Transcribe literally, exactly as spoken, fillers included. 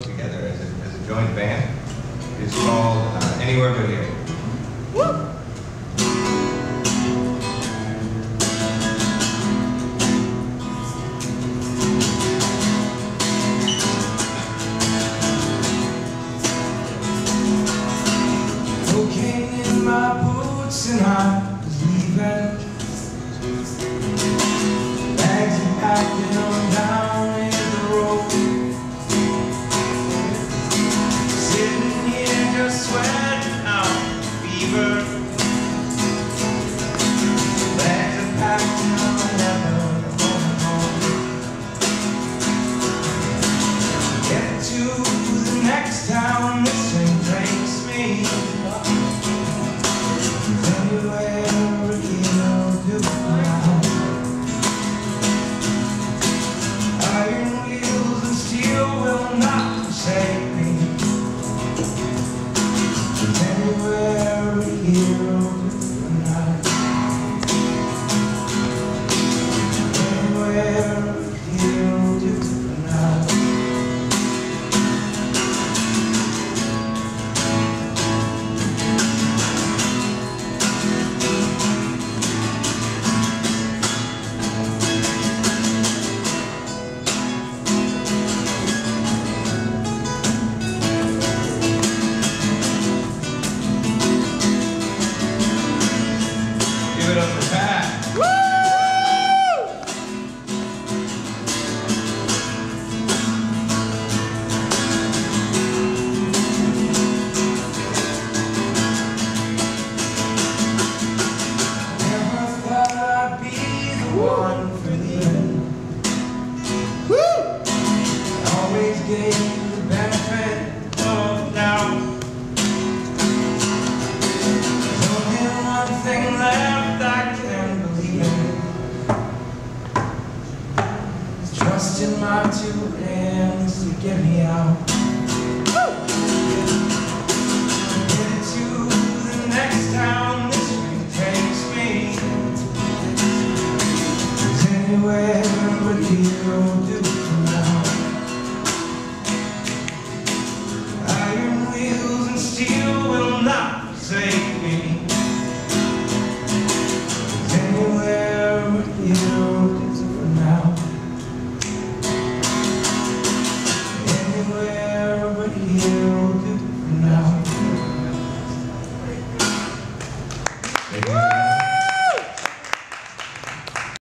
Together as a, as a joint band. It's called uh, Anywhere But Here. Woo! Cocaine in my boots and I was leaving. Bags are packing on down in the road. Trusting my two hands to get me out. Woo! Get to the next town this street takes me. Cause anywhere but here.